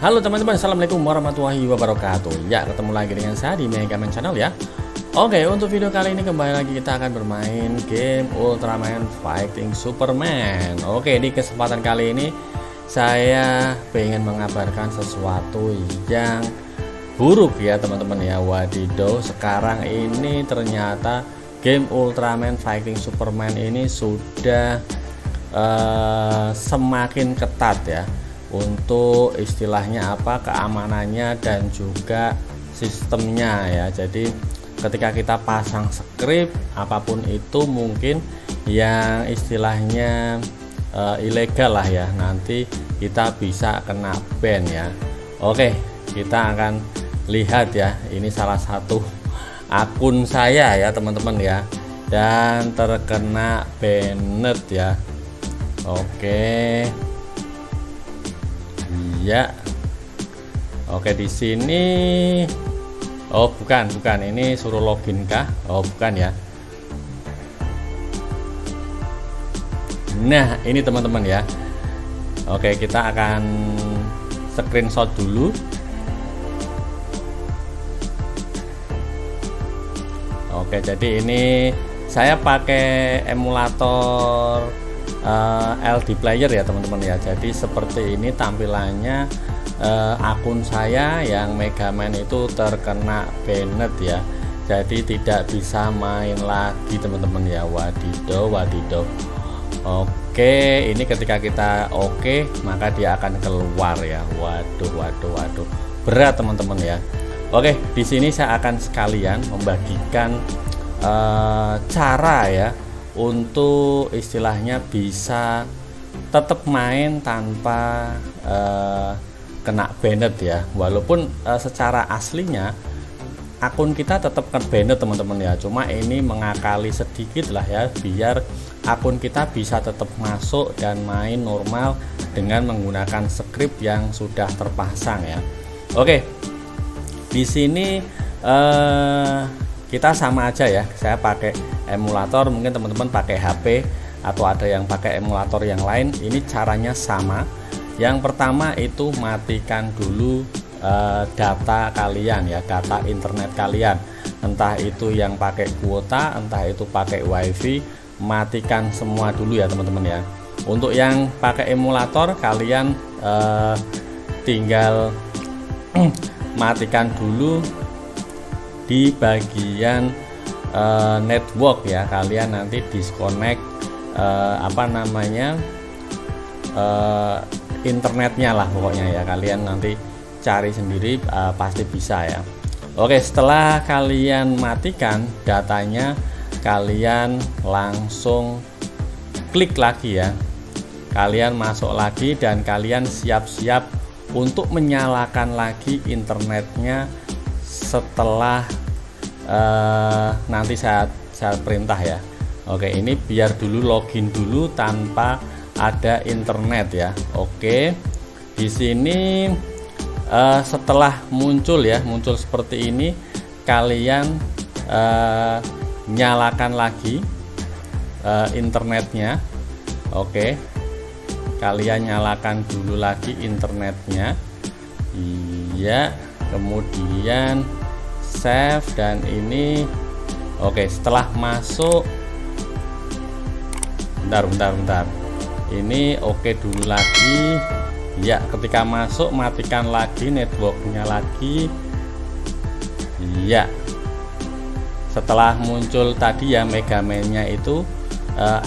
Halo teman-teman, assalamualaikum warahmatullahi wabarakatuh. Ya, ketemu lagi dengan saya di Megamen Channel ya. Oke, untuk video kali ini kembali lagi kita akan bermain game Ultraman Fighting Superman. Oke, di kesempatan kali ini saya pengen mengabarkan sesuatu yang buruk ya teman-teman ya. Wadidaw, sekarang ini ternyata game Ultraman Fighting Superman ini sudah semakin ketat ya, untuk istilahnya apa, keamanannya dan juga sistemnya ya. Jadi ketika kita pasang script apapun itu mungkin yang istilahnya ilegal lah ya, nanti kita bisa kena ban ya. Oke, kita akan lihat ya, ini salah satu akun saya ya teman-teman ya, dan terkena banned ya. Oke ya, oke di sini. Oh bukan, ini suruh login kah? Oh bukan ya. Nah ini teman-teman ya. Oke, kita akan screenshot dulu. Oke, jadi ini saya pakai emulator LD player ya teman-teman ya. Jadi seperti ini tampilannya akun saya yang Megaman itu terkena banned ya. Jadi tidak bisa main lagi teman-teman ya. Wadidaw, wadidaw. Oke, ini ketika kita oke, maka dia akan keluar ya. Waduh, waduh, waduh. Berat teman-teman ya. Oke, di sini saya akan sekalian membagikan cara ya, untuk istilahnya bisa tetap main tanpa kena banned ya, walaupun secara aslinya akun kita tetap kena banned teman-teman ya. Cuma ini mengakali sedikit lah ya, biar akun kita bisa tetap masuk dan main normal dengan menggunakan script yang sudah terpasang ya. Oke, di sini kita sama aja ya, saya pakai emulator, mungkin teman-teman pakai HP atau ada yang pakai emulator yang lain, ini caranya sama. Yang pertama itu matikan dulu data kalian ya, data internet kalian, entah itu yang pakai kuota, entah itu pakai wifi, matikan semua dulu ya teman-teman ya. Untuk yang pakai emulator kalian tinggal matikan dulu di bagian network ya, kalian nanti disconnect internetnya lah pokoknya ya, kalian nanti cari sendiri pasti bisa ya. Oke, setelah kalian matikan datanya, kalian langsung klik lagi ya, kalian masuk lagi dan kalian siap-siap untuk menyalakan lagi internetnya setelah nanti saya perintah ya. Oke, ini biar dulu login dulu tanpa ada internet ya. Oke, di sini setelah muncul ya, muncul seperti ini, kalian nyalakan lagi internetnya. Oke, kalian nyalakan dulu lagi internetnya. Iya, kemudian save dan ini. Oke, setelah masuk, bentar, ini oke dulu lagi ya. Ketika masuk matikan lagi networknya lagi ya. Setelah muncul tadi ya Megamennya itu,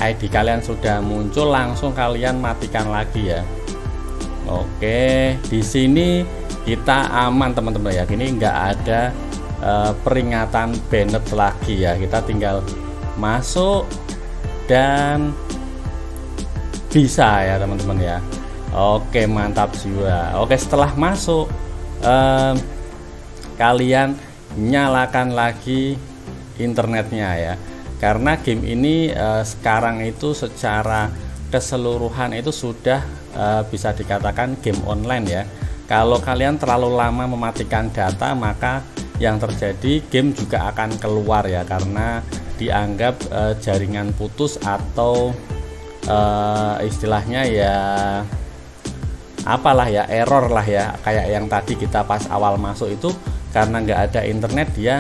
ID kalian sudah muncul, langsung kalian matikan lagi ya. Oke, di sini kita aman teman-teman ya, ini enggak ada peringatan banned lagi ya. Kita tinggal masuk dan bisa ya teman-teman ya. Oke, mantap jiwa. Oke, setelah masuk kalian nyalakan lagi internetnya ya, karena game ini sekarang itu secara keseluruhan itu sudah bisa dikatakan game online ya. Kalau kalian terlalu lama mematikan data, maka yang terjadi game juga akan keluar ya, karena dianggap jaringan putus atau istilahnya ya apalah ya, error lah ya, kayak yang tadi kita pas awal masuk itu, karena nggak ada internet dia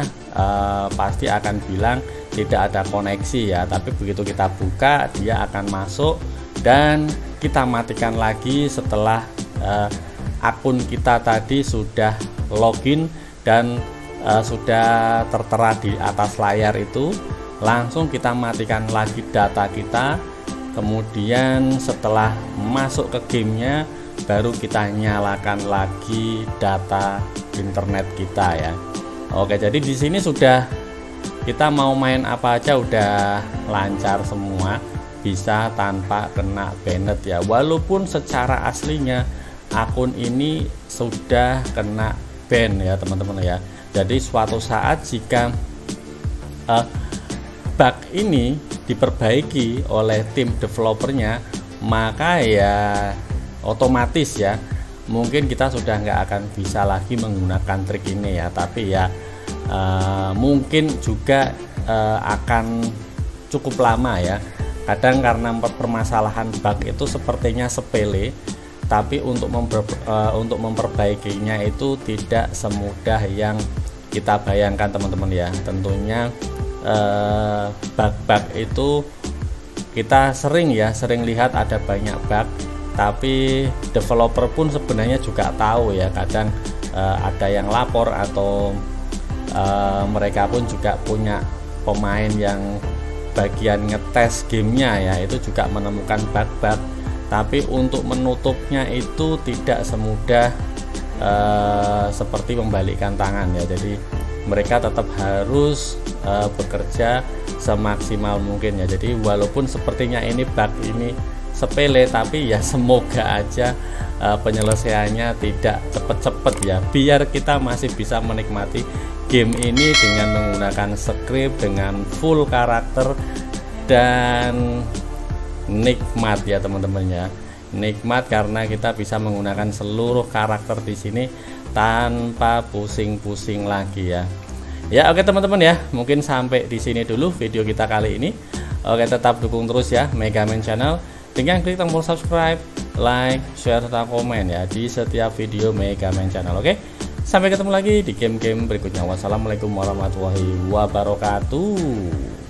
pasti akan bilang tidak ada koneksi ya. Tapi begitu kita buka dia akan masuk, dan kita matikan lagi setelah akun kita tadi sudah login dan sudah tertera di atas layar itu. Langsung kita matikan lagi data kita, kemudian setelah masuk ke gamenya baru kita nyalakan lagi data internet kita ya. Oke, jadi di sini sudah kita mau main apa aja udah lancar semua, bisa tanpa kena banned ya, walaupun secara aslinya akun ini sudah kena ban ya teman-teman ya. Jadi suatu saat jika bug ini diperbaiki oleh tim developernya, maka ya otomatis ya mungkin kita sudah nggak akan bisa lagi menggunakan trik ini ya. Tapi ya mungkin juga akan cukup lama ya. Kadang karena permasalahan bug itu sepertinya sepele, tapi untuk memperbaikinya itu tidak semudah yang kita bayangkan teman-teman ya. Tentunya bug-bug itu kita sering lihat ada banyak bug, tapi developer pun sebenarnya juga tahu ya, kadang ada yang lapor atau mereka pun juga punya pemain yang bagian ngetes gamenya ya, itu juga menemukan bug-bug, tapi untuk menutupnya itu tidak semudah seperti membalikkan tangan ya. Jadi mereka tetap harus bekerja semaksimal mungkin ya. Jadi walaupun sepertinya ini bug ini sepele, tapi ya semoga aja penyelesaiannya tidak cepet-cepet ya, biar kita masih bisa menikmati game ini dengan menggunakan script, dengan full karakter dan nikmat ya teman-teman ya. Nikmat karena kita bisa menggunakan seluruh karakter di sini tanpa pusing-pusing lagi ya. Ya oke teman-teman ya, mungkin sampai di sini dulu video kita kali ini. Oke, tetap dukung terus ya Megamen Channel dengan klik tombol subscribe, like, share serta komen ya di setiap video Megamen Channel. Oke, sampai ketemu lagi di game-game berikutnya. Wassalamualaikum warahmatullahi wabarakatuh.